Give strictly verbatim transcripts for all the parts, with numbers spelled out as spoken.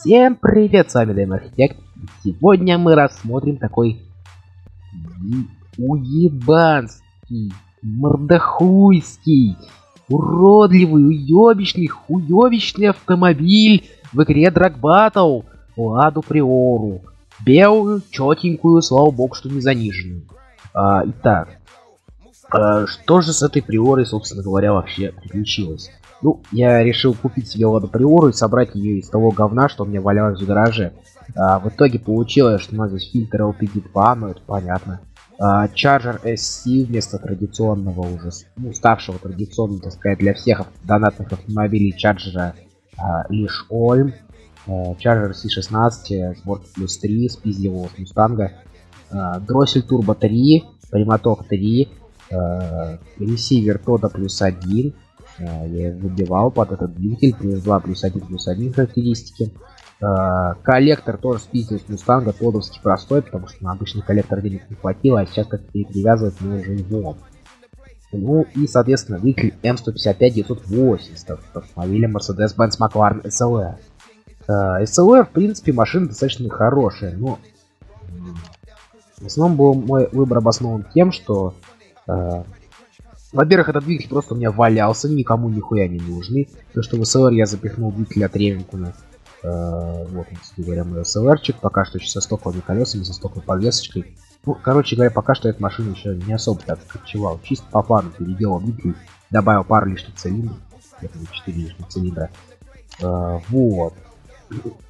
Всем привет, с вами Дэйм Архитект. Сегодня мы рассмотрим такой уебанский, мордохуйский, уродливый, уебищный, хуёбищный автомобиль в игре Drag Battle Ладу Приору. Белую, чётенькую, слава богу, что не заниженную. А, итак, а, что же с этой Приорой, собственно говоря, вообще приключилось? Ну, я решил купить себе Ладу Приору и собрать ее из того говна, что у меня валялось в гараже. А, в итоге получилось, что у нас здесь фильтр эл пи ди два, но это понятно. Чарджер эс си вместо традиционного уже, ну, ставшего традиционным, так сказать, для всех донатных автомобилей Чарджера а, лишь Ольм. Чарджер си шестнадцать, Sport плюс три, спиздивого с Мустанга, Дроссель Turbo три, Приматок три, ресивер Toda плюс один, я выбивал под этот двигатель, плюс два, плюс один, плюс один характеристики. Коллектор тоже спиздил с Мустанга, тодовский простой, потому что на обычный коллектор денег не хватило, а сейчас как-то перевязывать мы уже его. Ну и, соответственно, двигатель эм сто пятьдесят пять девятьсот восемь с автомобилем Мерседес-Бенц Макларен эс эл эр. эс эл эр, в принципе, машина достаточно хорошая, но в основном был мой выбор обоснован тем, что, э, во-первых, этот двигатель просто у меня валялся, никому нихуя не нужный, потому что в эс эл эр я запихнул двигатель от Ревентона, э, вот, кстати говоря, мой эс эл эр-чик, пока что еще со стоковыми колесами, со стоковой подвесочкой. Ну, короче говоря, пока что эта машина еще не особо так кочевала, чисто по плану переделал двигатель, добавил пару лишних цилиндров, четыре лишних цилиндра, э, вот.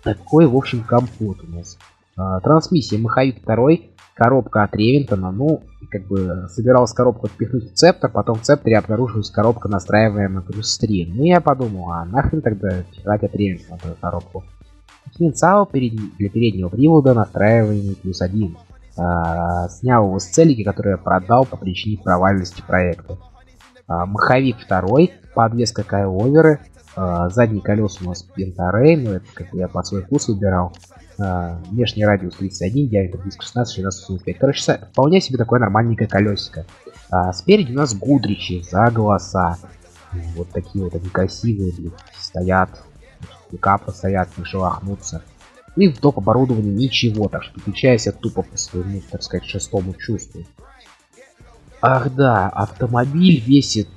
Такой, в общем, компот у нас. А, трансмиссия Махаик два, коробка от Ревентона. Ну, как бы собиралась коробку впихнуть в цептор, потом в цепторе обнаружилась коробка, настраиваемая плюс три. Ну, я подумал, а нахрен тогда пихать от Ревентона эту коробку. Дифференциал для переднего привода настраиваемый плюс один. А, снял его с целики, которую я продал по причине провальности проекта. А, Маховик два, подвеска кайловеры. Uh, задние колеса у нас пентарей, но это как я под свой вкус выбирал. Uh, внешний радиус тридцать один, диаметр диск шестнадцать, ширина сорок пять. Короче, вполне себе такое нормальненькое колесико. Uh, спереди у нас гудричи за голоса. Uh, вот такие вот они красивые, блин, стоят. Пикапы стоят, не шелохнутся. И в топ оборудовании ничего, так что отличаясь от тупо по своему, так сказать, шестому чувству. Ах да, автомобиль весит,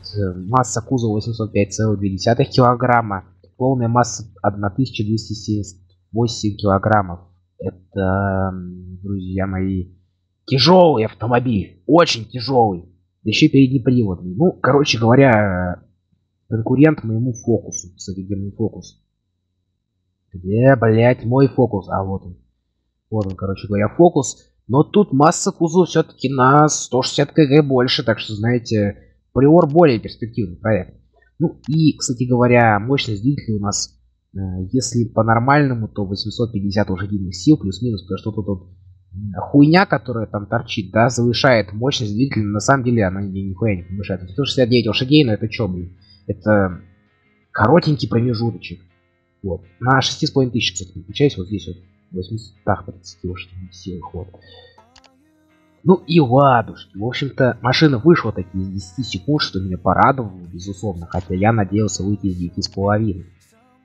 масса кузова восемьсот пять целых две десятых килограмма, полная масса тысяча двести семьдесят восемь килограммов. Это, друзья мои, тяжелый автомобиль, очень тяжелый, да еще и переднеприводный. Ну, короче говоря, конкурент моему фокусу. Кстати, где мой фокус? Где, блять, мой фокус? А вот он, вот он, короче говоря, фокус. Но тут масса кузова все-таки на сто шестьдесят кг больше, так что, знаете, Приор более перспективный проект. Ну и, кстати говоря, мощность двигателя у нас, э, если по-нормальному, то восемьсот пятьдесят лошадиных сил, плюс-минус, потому что тут вот хуйня, которая там торчит, да, завышает мощность двигателя, на самом деле она нихуя не повышает. сто шестьдесят девять лошадей, но это что, блин? Это коротенький промежуточек. Вот. На шесть с половиной тысяч, кстати, переключаюсь вот здесь вот. восемьсот тридцать лошадиных сил, вот. Ну и ладушки, в общем-то, машина вышла таки из десяти секунд, что меня порадовало, безусловно, хотя я надеялся выйти из девяти с половиной.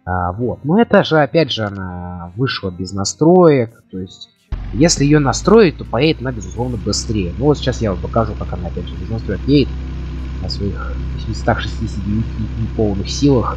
А, вот, но это же, опять же, она вышла без настроек, то есть, если ее настроить, то поедет она, безусловно, быстрее. Ну вот сейчас я вам покажу, как она, опять же, без настроек едет на своих восемьсот шестьдесят девять неполных силах.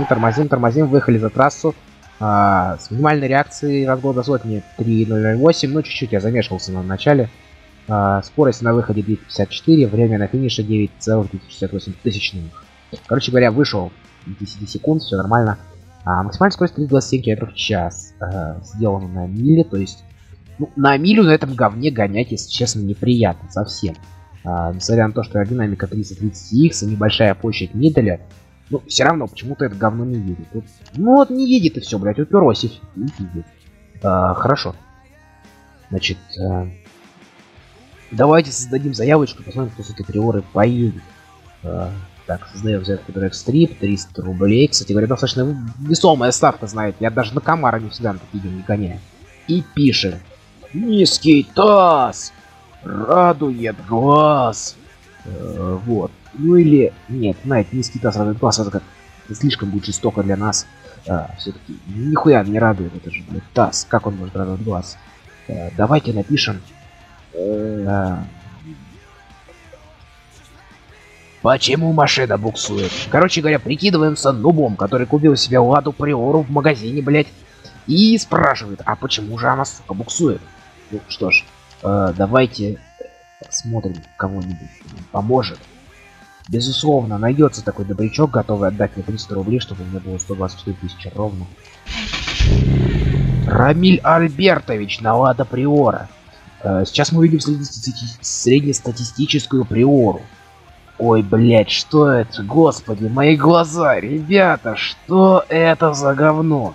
Тормозим, тормозим, тормозим, выехали за трассу. А, с минимальной реакцией разгон до сотни три ноль ноль восемь, ну чуть-чуть я замешивался на начале. А, скорость на выходе двести пятьдесят четыре, время на финише девять целых шестьдесят восемь тысячных. Короче говоря, вышел десять секунд, все нормально. А, максимальная скорость триста двадцать семь км в час. А, сделано на миле, то есть... Ну, на милю на этом говне гонять, если честно, неприятно совсем. А, несмотря на то, что динамика триста тридцать икс и небольшая площадь миделя, ну, все равно, почему-то это говно не едет. Вот, ну вот не едет и все, блядь, уперлось и не едет. А, хорошо. Значит, а, давайте создадим заявочку, посмотрим, кто с этой Приорой поедет. А, Так, создаем взятку драйвстрип, триста рублей. Кстати говоря, достаточно весомая ставка, знаете. Я даже на комара не всегда на такие деньги гоняю. И пишем. Низкий таз радует глаз. Э, вот. Ну или... Нет, знаете, низкий таз радует глаз. Это как слишком будет жестоко для нас. А, все-таки нихуя не радует. Это же, блядь, таз. Как он может радовать глаз? Э, давайте напишем... Э, Почему машина буксует? Короче говоря, прикидываемся нубом, который купил себе Ладу Приору в магазине, блять, и спрашивает, а почему же она, сука, буксует? Ну что ж, э, давайте смотрим, кому-нибудь поможет. Безусловно, найдется такой добрячок, готовый отдать мне триста рублей, чтобы у меня было сто двадцать четыре тысячи ровно. Рамиль Альбертович на Лада Приора. Э, сейчас мы увидим среднестатистическую Приору. Ой, блядь, что это? Господи, мои глаза, ребята, что это за говно?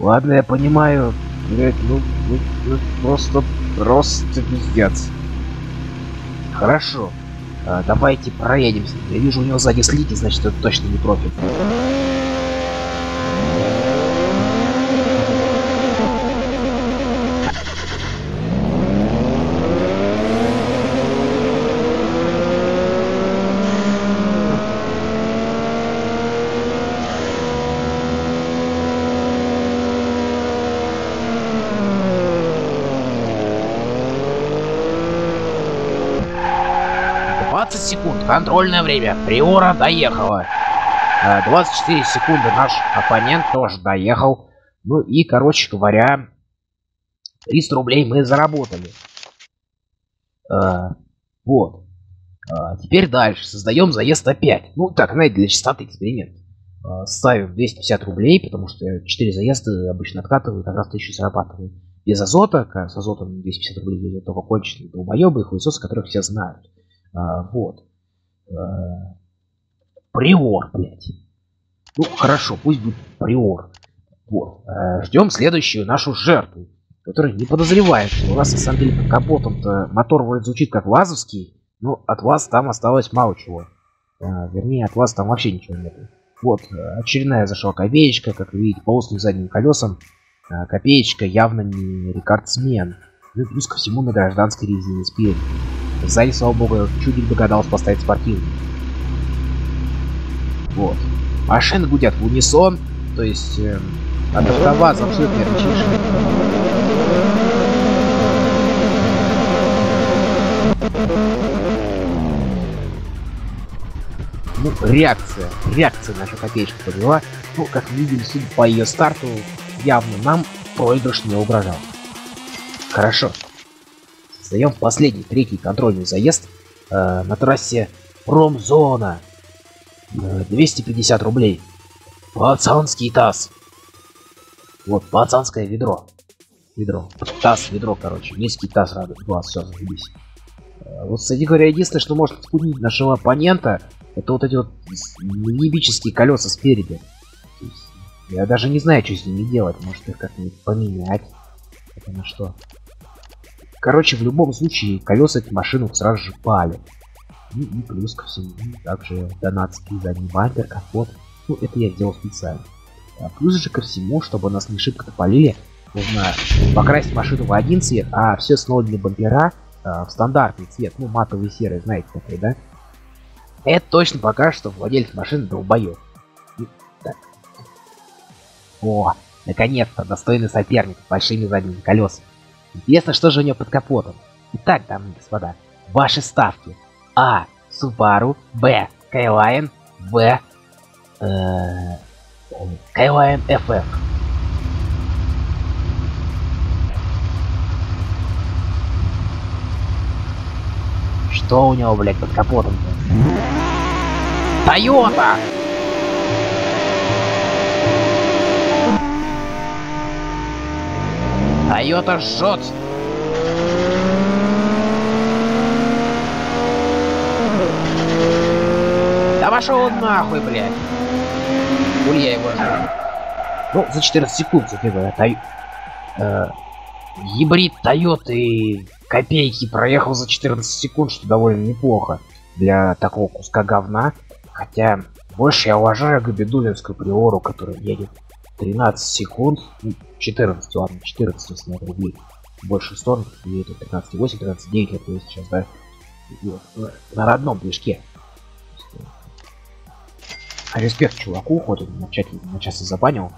Ладно, я понимаю, блядь, ну, ну, ну просто, просто пиздец. Хорошо, а, давайте проедемся. Я вижу, у него сзади слики, значит, это точно не профиль. двадцать секунд, контрольное время. Приора доехала. двадцать четыре секунды наш оппонент тоже доехал. Ну и, короче говоря, триста рублей мы заработали. А, вот. А, теперь дальше. Создаем заезд опять. Ну так, знаете, для чистоты эксперимент. А, ставим двести пятьдесят рублей, потому что четыре заезда обычно откатываю, как раз тысячу зарабатываю. Без азота, с азотом двести пятьдесят рублей только конченые долбоебы и хуесосы, которых все знают. А, вот. А, Приор, блядь. Ну, хорошо, пусть будет Приор. Вот. А, ждем следующую нашу жертву, которая не подозревает, что у нас на самом деле под капотом-то мотор вроде звучит как лазовский, но от вас там осталось мало чего. А, вернее, от вас там вообще ничего нет. Вот, очередная зашла копеечка, как вы видите, полоски задним колесом. А, копеечка явно не рекордсмен. Ну, плюс ко всему на гражданской резине спереди. Сзади, слава богу, чудик догадался поставить спортивный. Вот. Машины гудят в унисон, то есть э, от автоваза абсолютно рычишь. Ну, реакция. Реакция наша копеечка подвела. Ну, как мы видели, судя по ее старту, явно нам проигрыш не угрожал. Хорошо. Создаем последний, третий контрольный заезд э, на трассе Промзона. Э, двести пятьдесят рублей. Пацанский таз. Вот, пацанское ведро. Ведро. Таз, ведро, короче. Низкий таз радует глаз. Все, заебись. Э, вот, кстати говоря, единственное, что может спутнить нашего оппонента, это вот эти вот ебические колеса спереди. Я даже не знаю, что с ними делать. Может, их как-нибудь поменять. Это на что? Короче, в любом случае, колеса этих машин сразу же пали. И, и плюс ко всему, также донатский задний бампер, капот. Ну, это я сделал специально. А плюс же ко всему, чтобы нас не шибко палили, нужно покрасить машину в один цвет, а все снова для бампера а, в стандартный цвет. Ну, матовый серый, знаете, такой, да? Это точно покажет, что владелец машины долбоёб. О, наконец-то, достойный соперник с большими задними колесами. Интересно, что же у него под капотом. Итак, дамы и господа, ваши ставки. А. Субару. Б. Кайлайн. В. Э, Кайлайн эф эф. Что у него, блядь, под капотом-то? Тойота! Тойота жжет. Да пошел он нахуй, блядь. Хули я его жрал. Ну, за четырнадцать секунд забегаю. Тай... Э... Гибрид Тойоты копейки проехал за четырнадцать секунд, что довольно неплохо для такого куска говна. Хотя больше я уважаю габидулинскую Приору, которая едет тринадцать секунд, четырнадцать, ладно, четырнадцать, если надо рублей. Больше сто, и это тринадцать восемь, тринадцать девять, это есть сейчас, да, на родном движке. Респект чуваку, хоть он на час и забанил.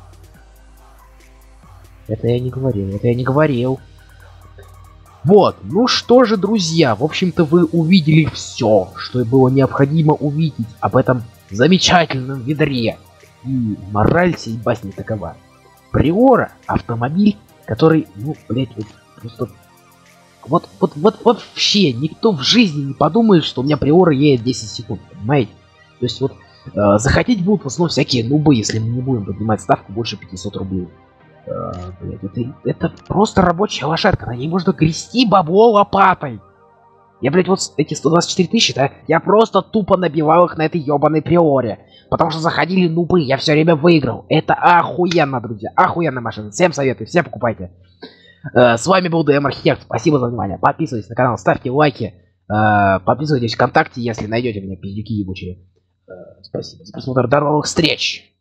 Это я не говорил, это я не говорил. Вот, ну что же, друзья, в общем-то вы увидели все, что и было необходимо увидеть об этом замечательном ведре. И мораль сей басни такова. Приора — автомобиль, который, ну, блять, вот, просто... Вот, вот, вот, вот вообще никто в жизни не подумает, что у меня Приора едет десять секунд, понимаете? То есть вот э, захотеть будут в основном всякие нубы, если мы не будем поднимать ставку больше пятисот рублей. Э, блять, это, это просто рабочая лошадка, на ней можно грести бабло лопатой. Я, блять, вот эти сто двадцать четыре тысячи, да, я просто тупо набивал их на этой ёбаной Приоре. Потому что заходили нубы, я все время выиграл. Это охуенно, друзья, охуенная машина. Всем советую, все покупайте. Э, с вами был Дэйм Архитект, спасибо за внимание. Подписывайтесь на канал, ставьте лайки. Э, подписывайтесь ВКонтакте, если найдете меня, пиздюки ебучие. Э, спасибо за просмотр, здоровых встреч!